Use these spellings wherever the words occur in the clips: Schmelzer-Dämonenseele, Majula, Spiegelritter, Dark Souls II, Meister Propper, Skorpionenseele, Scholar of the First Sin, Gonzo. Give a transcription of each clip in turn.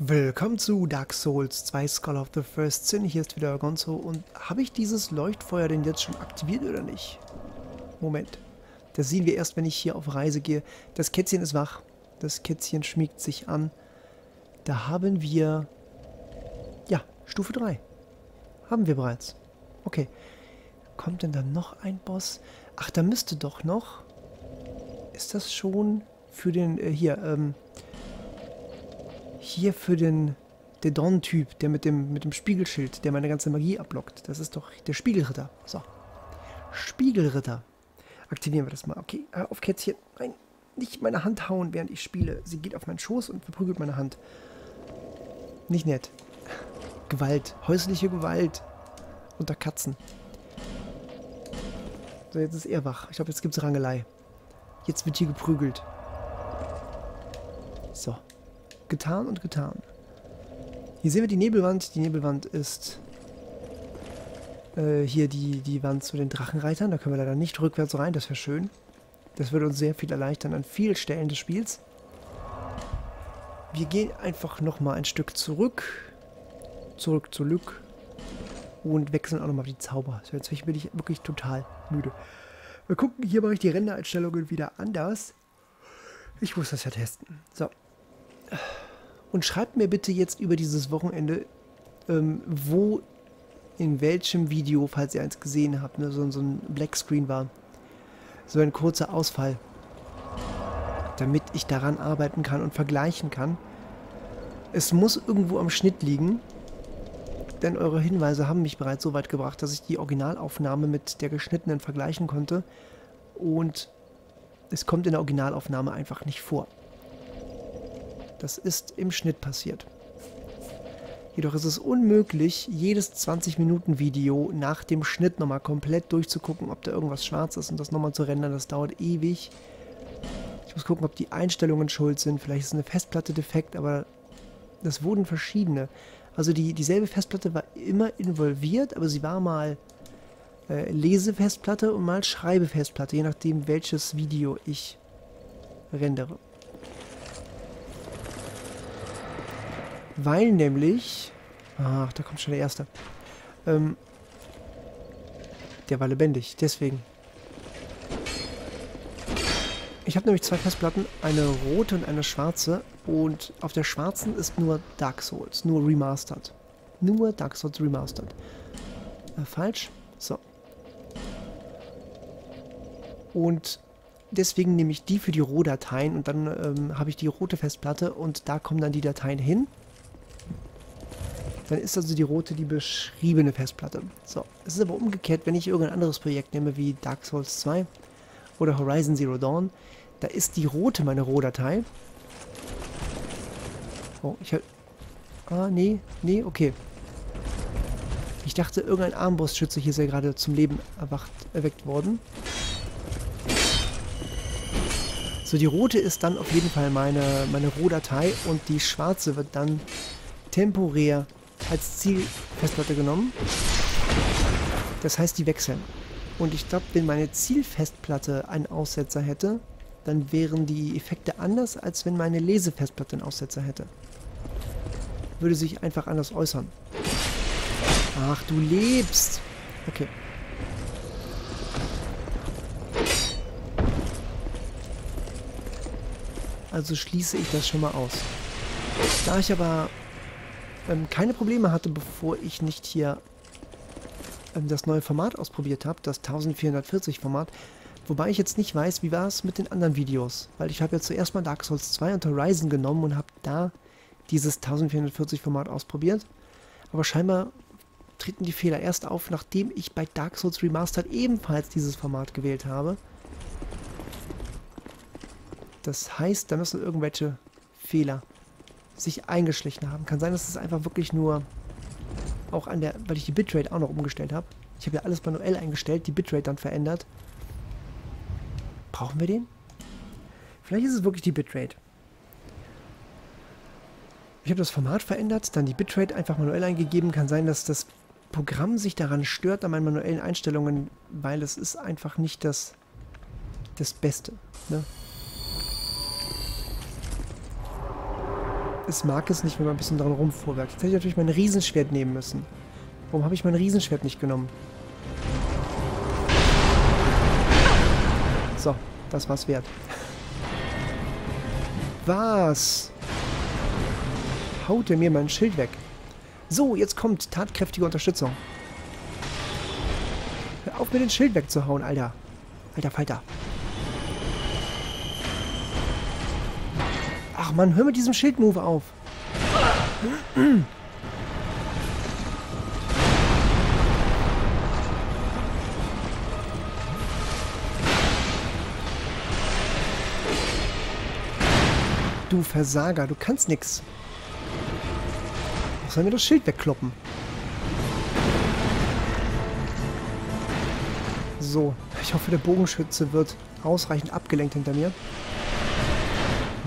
Willkommen zu Dark Souls 2 Scholar of the First Sin. Hier ist wieder Gonzo und habe ich dieses Leuchtfeuer denn jetzt schon aktiviert oder nicht? Moment, das sehen wir erst, wenn ich hier auf Reise gehe. Das Kätzchen ist wach, das Kätzchen schmiegt sich an. Da haben wir, ja, Stufe 3. Haben wir bereits. Okay, kommt denn dann noch ein Boss? Ach, da müsste doch noch, ist das schon für den, hier für den Dedon-Typ, der mit dem Spiegelschild, der meine ganze Magie abblockt. Das ist doch der Spiegelritter. So. Spiegelritter. Aktivieren wir das mal. Okay, auf Kätzchen. Nein, nicht meine Hand hauen, während ich spiele. Sie geht auf meinen Schoß und verprügelt meine Hand. Nicht nett. Gewalt. Häusliche Gewalt. Unter Katzen. So, jetzt ist er wach. Ich glaube, jetzt gibt es Rangelei. Jetzt wird hier geprügelt. So. Getan und getan. Hier sehen wir die Nebelwand. Die Nebelwand ist hier die Wand zu den Drachenreitern. Da können wir leider nicht rückwärts rein. Das wäre schön. Das würde uns sehr viel erleichtern an vielen Stellen des Spiels. Wir gehen einfach nochmal ein Stück zurück. Zurück zu Lück. Und wechseln auch nochmal die Zauber. So, jetzt bin ich wirklich total müde. Wir gucken, hier mache ich die Rändereinstellungen wieder anders. Ich muss das ja testen. So. Und schreibt mir bitte jetzt über dieses Wochenende, wo, in welchem Video, falls ihr eins gesehen habt, ne, so ein Black Screen war, so ein kurzer Ausfall, damit ich daran arbeiten kann und vergleichen kann. Es muss irgendwo am Schnitt liegen, denn eure Hinweise haben mich bereits so weit gebracht, dass ich die Originalaufnahme mit der geschnittenen vergleichen konnte und es kommt in der Originalaufnahme einfach nicht vor. Das ist im Schnitt passiert. Jedoch ist es unmöglich, jedes 20-Minuten-Video nach dem Schnitt nochmal komplett durchzugucken, ob da irgendwas schwarz ist und das nochmal zu rendern. Das dauert ewig. Ich muss gucken, ob die Einstellungen schuld sind. Vielleicht ist eine Festplatte defekt, aber das wurden verschiedene. Also dieselbe Festplatte war immer involviert, aber sie war mal Lesefestplatte und mal Schreibefestplatte, je nachdem, welches Video ich rendere. Weil nämlich... Ach, da kommt schon der Erste. Der war lebendig, deswegen. Ich habe nämlich zwei Festplatten, eine rote und eine schwarze. Und auf der schwarzen ist nur Dark Souls, nur Remastered. Nur Dark Souls Remastered. Falsch. So. Und deswegen nehme ich die für die Rohdateien. Und dann habe ich die rote Festplatte und da kommen dann die Dateien hin. Dann ist also die rote die beschriebene Festplatte. So, es ist aber umgekehrt, wenn ich irgendein anderes Projekt nehme, wie Dark Souls 2 oder Horizon Zero Dawn, da ist die rote meine Rohdatei. Oh, ich hab... Ah, nee, okay. Ich dachte, irgendein Armbrustschütze hier ist ja gerade zum Leben erweckt worden. So, die rote ist dann auf jeden Fall meine Rohdatei und die schwarze wird dann temporär als Zielfestplatte genommen. Das heißt, die wechseln. Und ich glaube, wenn meine Zielfestplatte einen Aussetzer hätte, dann wären die Effekte anders, als wenn meine Lesefestplatte einen Aussetzer hätte. Würde sich einfach anders äußern. Ach, du lebst! Okay. Also schließe ich das schon mal aus. Da ich aber keine Probleme hatte, bevor ich nicht hier das neue Format ausprobiert habe, das 1440 Format, wobei ich jetzt nicht weiß, wie war es mit den anderen Videos, weil ich habe ja zuerst mal Dark Souls 2 und Horizon genommen und habe da dieses 1440 Format ausprobiert, aber scheinbar treten die Fehler erst auf, nachdem ich bei Dark Souls Remastered ebenfalls dieses Format gewählt habe. Das heißt, da müssen irgendwelche Fehler sich eingeschlichen haben. Kann sein, dass es einfach wirklich nur auch an der, weil ich die Bitrate auch noch umgestellt habe. Ich habe ja alles manuell eingestellt, die Bitrate dann verändert. Brauchen wir den? Vielleicht ist es wirklich die Bitrate. Ich habe das Format verändert, dann die Bitrate einfach manuell eingegeben. Kann sein, dass das Programm sich daran stört, an meinen manuellen Einstellungen, weil es ist einfach nicht das Beste, ne? es mag es nicht, wenn man ein bisschen dran rumfuhrwerkt. Jetzt hätte ich natürlich mein Riesenschwert nehmen müssen. Warum habe ich mein Riesenschwert nicht genommen? So, das war's wert. Was? Haut er mir mein Schild weg? So, jetzt kommt tatkräftige Unterstützung. Hör auf, mir den Schild wegzuhauen, Alter. Alter Falter. Ach Mann, hör mit diesem Schildmove auf. Du Versager, du kannst nix. Sollen wir das Schild wegkloppen? So, ich hoffe, der Bogenschütze wird ausreichend abgelenkt hinter mir.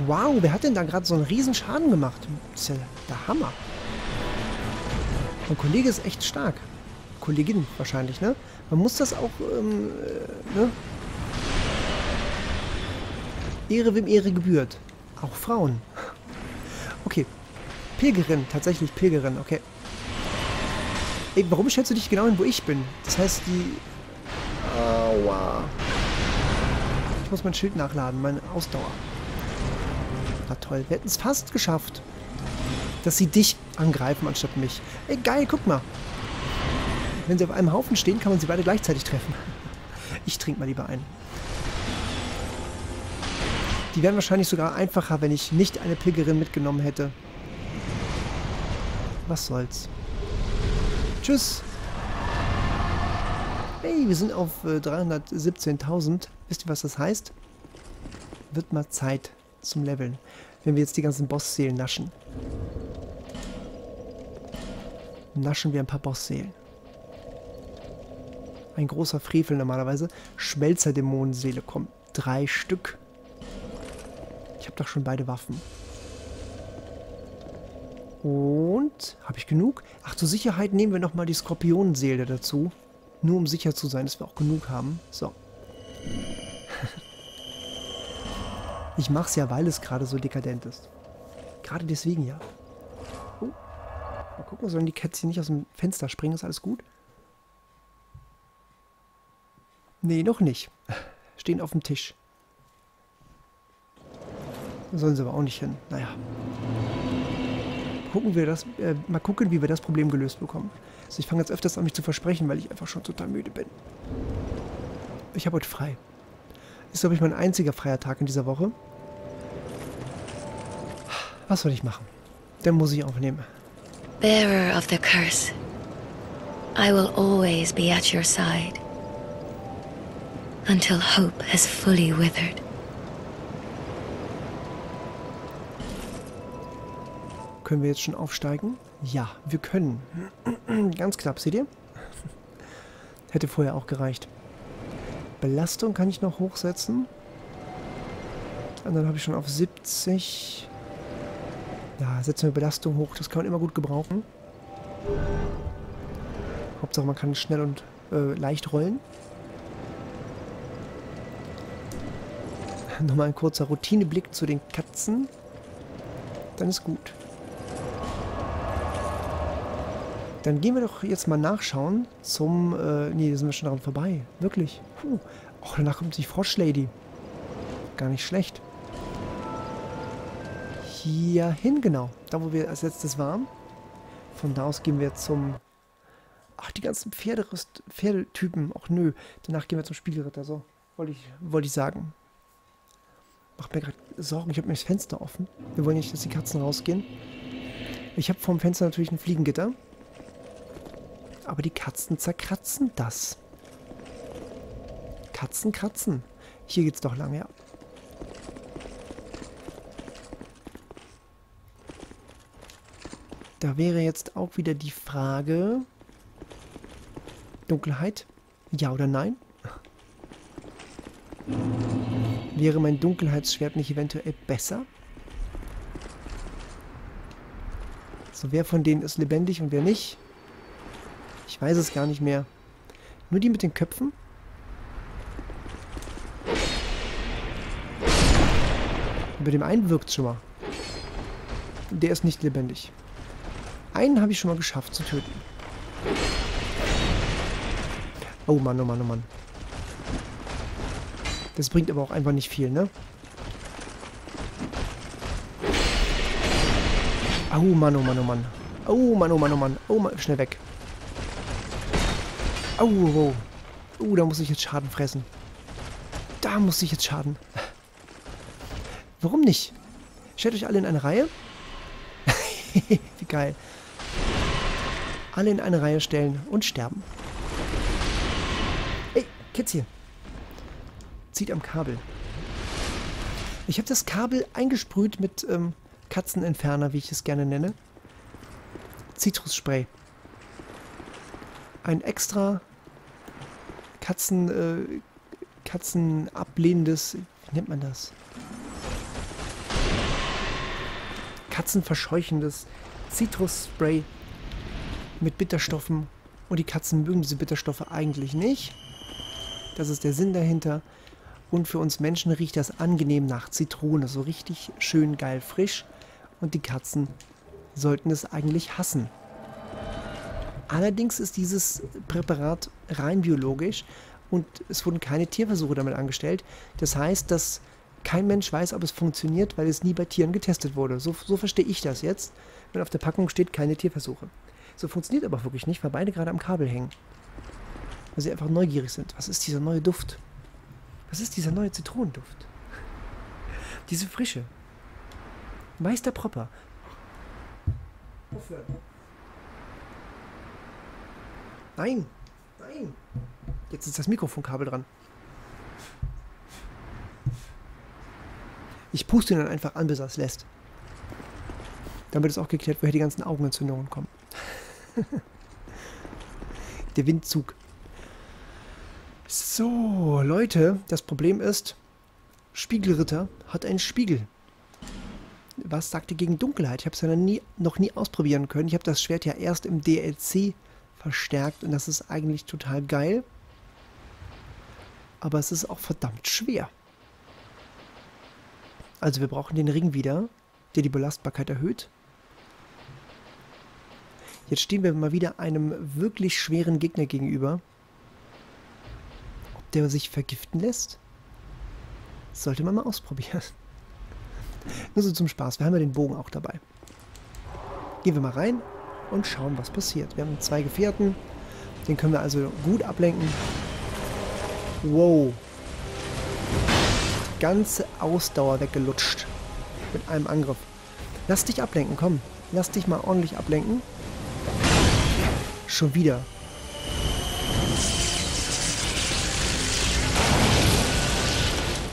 Wow, wer hat denn da gerade so einen riesen Schaden gemacht? Das ist ja der Hammer. Mein Kollege ist echt stark. Kollegin wahrscheinlich, ne? Man muss das auch, ne? Ehre, wem Ehre gebührt. Auch Frauen. Okay. Pilgerin, tatsächlich Pilgerin, okay. Ey, warum stellst du dich genau hin, wo ich bin? Das heißt, die... Aua. Ich muss mein Schild nachladen, meine Ausdauer. Na toll, wir hätten es fast geschafft. Dass sie dich angreifen, anstatt mich. Ey, geil, guck mal. Wenn sie auf einem Haufen stehen, kann man sie beide gleichzeitig treffen. Ich trinke mal lieber ein. Die wären wahrscheinlich sogar einfacher, wenn ich nicht eine Pilgerin mitgenommen hätte. Was soll's. Tschüss. Hey, wir sind auf 317.000. Wisst ihr, was das heißt? Wird mal Zeit zum Leveln. Wenn wir jetzt die ganzen Bossseelen naschen. Naschen wir ein paar Bossseelen. Ein großer Frevel normalerweise. Schmelzer-Dämonenseele kommt. 3 Stück. Ich habe doch schon beide Waffen. Und, habe ich genug? Ach, zur Sicherheit nehmen wir nochmal die Skorpionenseele dazu. Nur um sicher zu sein, dass wir auch genug haben. So. Ich mache es ja, weil es gerade so dekadent ist. Gerade deswegen ja. Oh. Mal gucken, sollen die Kätzchen nicht aus dem Fenster springen? Ist alles gut? Nee, noch nicht. Stehen auf dem Tisch. Da sollen sie aber auch nicht hin. Naja. Mal gucken, wie wir das Problem gelöst bekommen. Also ich fange jetzt öfters an, mich zu versprechen, weil ich einfach schon total müde bin. Ich habe heute frei. Ist, glaube ich, mein einziger freier Tag in dieser Woche. Was soll ich machen? Dann muss ich aufnehmen. Bearer of the curse. I will always be at your side. Until hope has fully withered. Können wir jetzt schon aufsteigen? Ja, wir können. Ganz knapp, seht ihr? Hätte vorher auch gereicht. Belastung kann ich noch hochsetzen. Und dann habe ich schon auf 70. Ja, setzen wir Belastung hoch. Das kann man immer gut gebrauchen. Hauptsache, man kann schnell und leicht rollen. Nochmal ein kurzer Routineblick zu den Katzen. Dann ist gut. Dann gehen wir doch jetzt mal nachschauen zum... nee, da sind wir schon daran vorbei. Wirklich. Puh. Och, danach kommt die Froschlady. Gar nicht schlecht. Hier hin, genau. Da, wo wir als letztes waren. Von da aus gehen wir zum... Ach, die ganzen Pferdetypen. Och, nö. Danach gehen wir zum Spiegelritter. So, wollte ich sagen. Macht mir gerade Sorgen. Ich habe mir das Fenster offen. Wir wollen nicht, dass die Katzen rausgehen. Ich habe vorm Fenster natürlich ein Fliegengitter. Aber die Katzen zerkratzen das. Katzen kratzen. Hier geht's doch lang, ja. Da wäre jetzt auch wieder die Frage... Dunkelheit? Ja oder nein? Wäre mein Dunkelheitsschwert nicht eventuell besser? So, wer von denen ist lebendig und wer nicht? Ich weiß es gar nicht mehr. Nur die mit den Köpfen? Bei dem einen wirkt es schon mal. Der ist nicht lebendig. Einen habe ich schon mal geschafft zu töten. Oh Mann, oh Mann, oh Mann. Das bringt aber auch einfach nicht viel, ne? Oh Mann, oh Mann, oh Mann. Oh Mann, oh Mann, oh Mann. Oh Mann, schnell weg. Oh, wow. Oh, da muss ich jetzt Schaden fressen. Da muss ich jetzt Schaden. Warum nicht? Stellt euch alle in eine Reihe. Wie geil. Alle in eine Reihe stellen und sterben. Ey, Kätzchen. Zieht am Kabel. Ich habe das Kabel eingesprüht mit Katzenentferner, wie ich es gerne nenne. Zitrusspray. Ein extra Katzenablehnendes... Wie nennt man das? Katzenverscheuchendes Zitrusspray mit Bitterstoffen. Und die Katzen mögen diese Bitterstoffe eigentlich nicht. Das ist der Sinn dahinter. Und für uns Menschen riecht das angenehm nach Zitrone. So richtig schön geil frisch. Und die Katzen sollten es eigentlich hassen. Allerdings ist dieses Präparat rein biologisch und es wurden keine Tierversuche damit angestellt. Das heißt, dass kein Mensch weiß, ob es funktioniert, weil es nie bei Tieren getestet wurde. So verstehe ich das jetzt, wenn auf der Packung steht, keine Tierversuche. So funktioniert aber wirklich nicht, weil beide gerade am Kabel hängen. Weil sie einfach neugierig sind. Was ist dieser neue Duft? Was ist dieser neue Zitronenduft? Diese Frische. Meister Propper. Aufhören. Nein. Nein. Jetzt ist das Mikrofonkabel dran. Ich puste ihn dann einfach an, bis er es lässt. Damit ist auch geklärt, woher die ganzen Augenentzündungen kommen. Der Windzug. So, Leute, das Problem ist, Spiegelritter hat einen Spiegel. Was sagt ihr gegen Dunkelheit? Ich habe es ja noch nie ausprobieren können. Ich habe das Schwert ja erst im DLC verstärkt und das ist eigentlich total geil. Aber es ist auch verdammt schwer. Also wir brauchen den Ring wieder, der die Belastbarkeit erhöht. Jetzt stehen wir mal wieder einem wirklich schweren Gegner gegenüber. Der sich vergiften lässt? Sollte man mal ausprobieren. Nur so zum Spaß. Wir haben ja den Bogen auch dabei. Gehen wir mal rein und schauen, was passiert. Wir haben zwei Gefährten. Den können wir also gut ablenken. Wow. Die ganze Ausdauer weggelutscht. Mit einem Angriff. Lass dich ablenken, komm. Lass dich mal ordentlich ablenken. Schon wieder.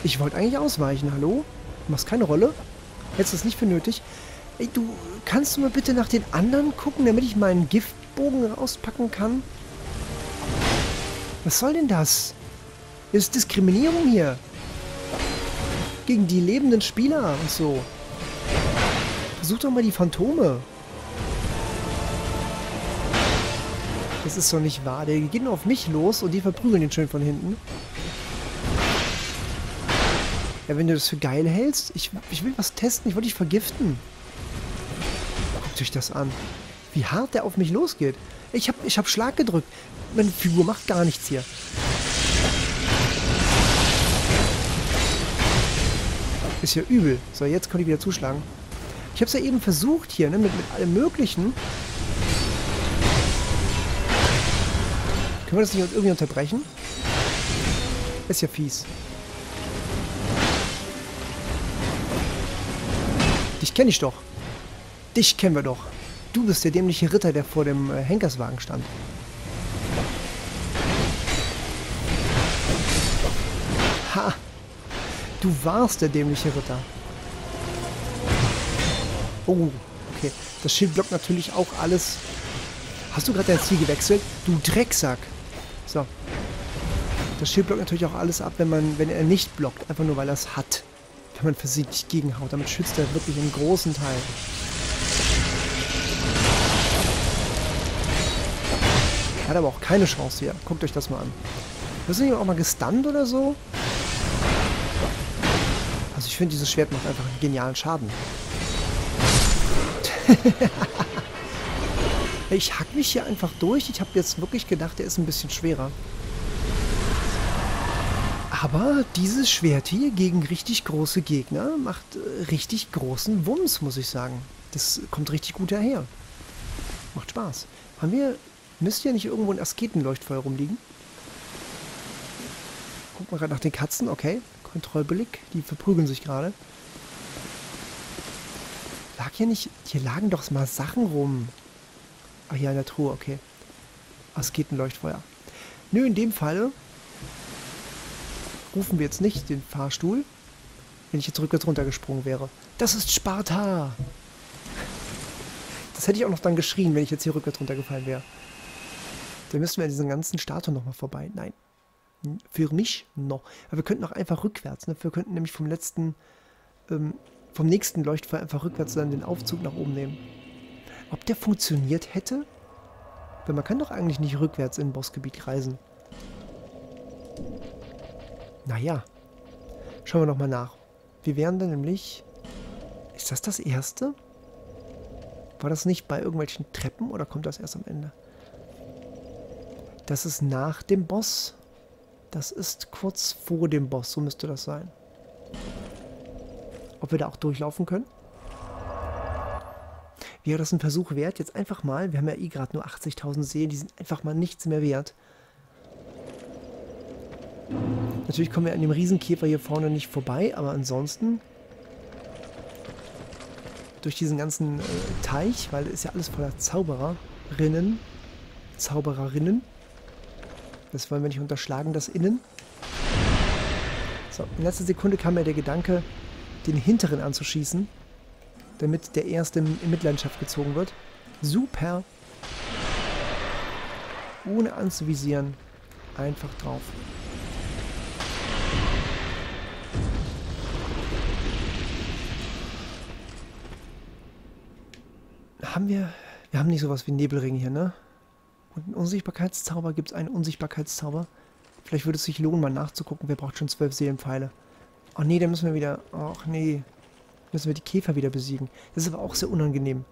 Ich wollte eigentlich ausweichen, hallo? Du machst keine Rolle. Hättest du es nicht für nötig. Ey, du, kannst du mal bitte nach den anderen gucken, damit ich meinen Giftbogen rauspacken kann? Was soll denn das? Ist Diskriminierung hier. Gegen die lebenden Spieler und so. Versuch doch mal die Phantome. Das ist doch nicht wahr. Die gehen nur auf mich los und die verprügeln den schön von hinten. Ja, wenn du das für geil hältst. Ich will was testen. Ich wollte dich vergiften. Guckt euch das an. Wie hart der auf mich losgeht. Ich hab Schlag gedrückt. Meine Figur macht gar nichts hier. Ist ja übel. So, jetzt kann ich wieder zuschlagen. Ich hab's ja eben versucht hier, ne? Mit allem Möglichen. Können wir das nicht irgendwie unterbrechen? Ist ja fies. Dich kenne ich doch. Dich kennen wir doch. Du bist der dämliche Ritter, der vor dem Henkerswagen stand. Ha! Du warst der dämliche Ritter. Oh, okay. Das Schild blockt natürlich auch alles. Hast du gerade dein Ziel gewechselt? Du Drecksack! So. Das Schild blockt natürlich auch alles ab, wenn er nicht blockt. Einfach nur, weil er es hat. Wenn man versiegelt gegenhaut. Damit schützt er wirklich einen großen Teil. Er hat aber auch keine Chance hier. Guckt euch das mal an. Wirst du nicht auch mal gestunt oder so? Also ich finde, dieses Schwert macht einfach einen genialen Schaden. Ich hack mich hier einfach durch. Ich habe jetzt wirklich gedacht, der ist ein bisschen schwerer. Aber dieses Schwert hier gegen richtig große Gegner macht richtig großen Wumms, muss ich sagen. Das kommt richtig gut daher. Macht Spaß. Haben wir... Müsste ja nicht irgendwo ein Asketenleuchtfeuer rumliegen. Guck mal gerade nach den Katzen. Okay. Kontrollblick. Die verprügeln sich gerade. Lag hier nicht... Hier lagen doch mal Sachen rum. Ah, hier an der Truhe. Okay. Asketenleuchtfeuer. Nö, in dem Falle... rufen wir jetzt nicht den Fahrstuhl, wenn ich jetzt rückwärts runtergesprungen wäre. Das ist Sparta! Das hätte ich auch noch dann geschrien, wenn ich jetzt hier rückwärts runtergefallen wäre. Dann müssten wir an diesen ganzen Statuen nochmal vorbei. Nein. Für mich noch. Aber wir könnten auch einfach rückwärts. Ne? Wir könnten nämlich vom nächsten Leuchtfeuer einfach rückwärts dann den Aufzug nach oben nehmen. Ob der funktioniert hätte? Weil man kann doch eigentlich nicht rückwärts in ein Bossgebiet reisen. Naja, schauen wir nochmal nach. Wir wären dann nämlich... Ist das das Erste? War das nicht bei irgendwelchen Treppen oder kommt das erst am Ende? Das ist nach dem Boss. Das ist kurz vor dem Boss, so müsste das sein. Ob wir da auch durchlaufen können? Wäre das ein Versuch wert? Jetzt einfach mal, wir haben ja eh gerade nur 80.000 Seelen, die sind einfach mal nichts mehr wert. Natürlich kommen wir an dem Riesenkäfer hier vorne nicht vorbei, aber ansonsten durch diesen ganzen Teich, weil es ist ja alles voller Zaubererinnen. Das wollen wir nicht unterschlagen, das Innen. So, in letzter Sekunde kam mir der Gedanke, den hinteren anzuschießen, damit der erste in Mitleidenschaft gezogen wird. Super! Ohne anzuvisieren. Einfach drauf. Wir haben nicht sowas wie Nebelring hier, ne? Und einen Unsichtbarkeitszauber, gibt es einen Unsichtbarkeitszauber? Vielleicht würde es sich lohnen, mal nachzugucken. Wer braucht schon 12 Seelenpfeile? Ach nee, da müssen wir wieder... Ach nee. Müssen wir die Käfer wieder besiegen. Das ist aber auch sehr unangenehm.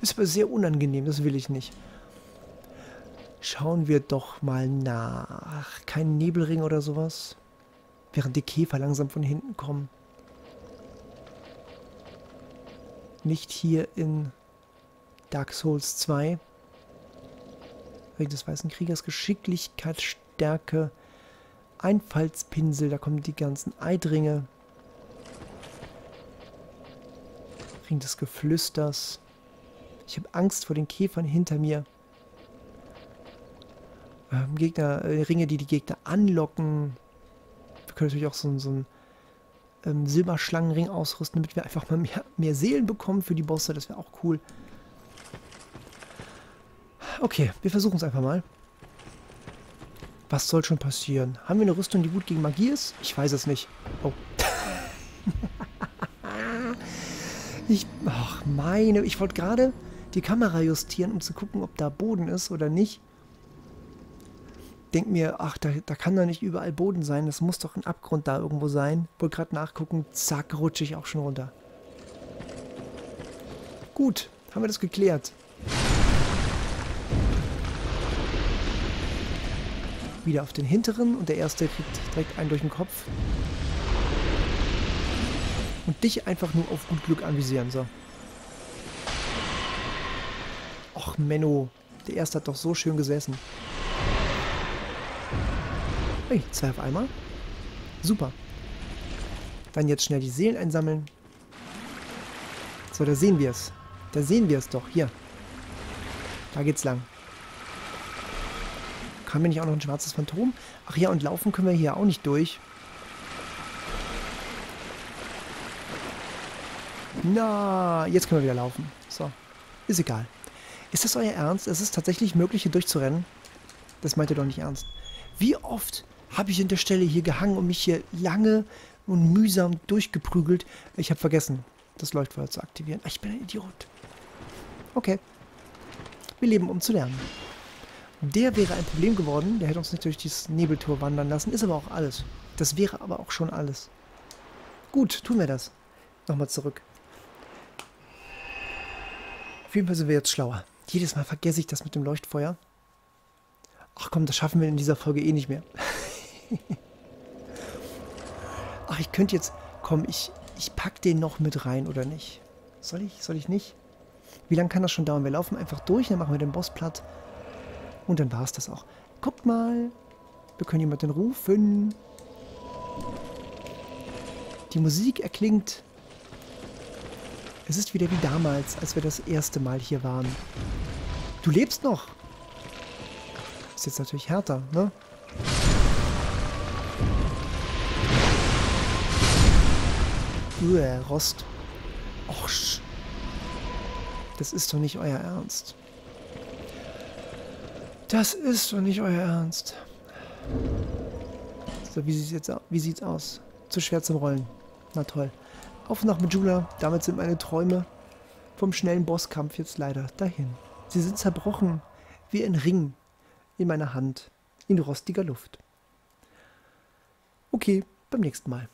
Das ist aber sehr unangenehm, das will ich nicht. Schauen wir doch mal nach. Kein Nebelring oder sowas? Während die Käfer langsam von hinten kommen. Nicht hier in Dark Souls 2. Wegen des Weißen Kriegers, Geschicklichkeit, Stärke, Einfallspinsel, da kommen die ganzen Eidringe. Ring des Geflüsters. Ich habe Angst vor den Käfern hinter mir. Ringe, die Gegner anlocken. Wir können natürlich auch so einen Silberschlangenring ausrüsten, damit wir einfach mal mehr Seelen bekommen für die Bosse. Das wäre auch cool. Okay, wir versuchen es einfach mal. Was soll schon passieren? Haben wir eine Rüstung, die gut gegen Magie ist? Ich weiß es nicht. Oh. Ich wollte gerade die Kamera justieren, um zu gucken, ob da Boden ist oder nicht. Denk mir, ach, da kann doch nicht überall Boden sein. Das muss doch ein Abgrund da irgendwo sein. Wollte gerade nachgucken. Zack, rutsche ich auch schon runter. Gut, haben wir das geklärt. Wieder auf den hinteren und der erste kriegt direkt einen durch den Kopf. Und dich einfach nur auf gut Glück anvisieren, so. Och, Menno. Der erste hat doch so schön gesessen. Hey, 2 auf einmal. Super. Dann jetzt schnell die Seelen einsammeln. So, da sehen wir es. Da sehen wir es doch. Hier. Da geht's lang. Kam mir nicht auch noch ein schwarzes Phantom? Ach ja, und laufen können wir hier auch nicht durch. Na, jetzt können wir wieder laufen. So. Ist egal. Ist das euer Ernst? Es ist tatsächlich möglich, hier durchzurennen. Das meint ihr doch nicht ernst. Wie oft... habe ich an der Stelle hier gehangen und mich hier lange und mühsam durchgeprügelt. Ich habe vergessen, das Leuchtfeuer zu aktivieren. Ach, ich bin ein Idiot. Okay. Wir leben, um zu lernen. Der wäre ein Problem geworden. Der hätte uns nicht durch dieses Nebeltor wandern lassen. Ist aber auch alles. Das wäre aber auch schon alles. Gut, tun wir das. Nochmal zurück. Auf jeden Fall sind wir jetzt schlauer. Jedes Mal vergesse ich das mit dem Leuchtfeuer. Ach komm, das schaffen wir in dieser Folge eh nicht mehr. Ach, ich könnte jetzt... Komm, ich pack den noch mit rein, oder nicht? Soll ich nicht? Wie lange kann das schon dauern? Wir laufen einfach durch, dann machen wir den Boss platt. Und dann war es das auch. Guckt mal. Wir können jemanden rufen. Die Musik erklingt. Es ist wieder wie damals, als wir das erste Mal hier waren. Du lebst noch. Ist jetzt natürlich härter, ne? Rost. Och, das ist doch nicht euer Ernst. Das ist doch nicht euer Ernst. So, wie sieht's aus? Zu schwer zum Rollen. Na toll. Auf nach Majula. Damit sind meine Träume vom schnellen Bosskampf jetzt leider dahin. Sie sind zerbrochen, wie ein Ring in meiner Hand, in rostiger Luft. Okay, beim nächsten Mal.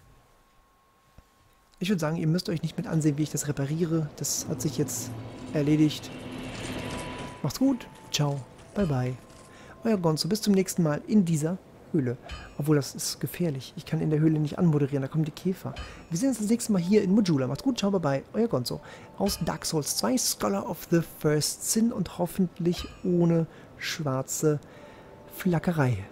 Ich würde sagen, ihr müsst euch nicht mit ansehen, wie ich das repariere. Das hat sich jetzt erledigt. Macht's gut. Ciao. Bye bye. Euer Gonzo. Bis zum nächsten Mal in dieser Höhle. Obwohl, das ist gefährlich. Ich kann in der Höhle nicht anmoderieren. Da kommen die Käfer. Wir sehen uns das nächste Mal hier in Majula. Macht's gut. Ciao. Bye bye. Euer Gonzo. Aus Dark Souls 2, Scholar of the First Sin und hoffentlich ohne schwarze Flackerei.